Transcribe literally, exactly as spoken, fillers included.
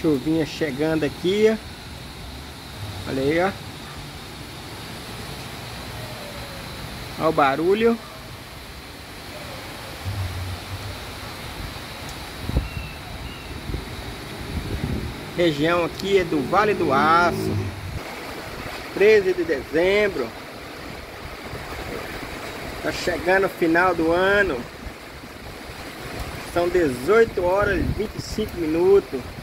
chuvinha chegando aqui. Olha aí, ó. Olha o barulho. Região aqui é do Vale do Aço. treze de dezembro. Tá chegando o final do ano. São dezoito horas e vinte e cinco minutos.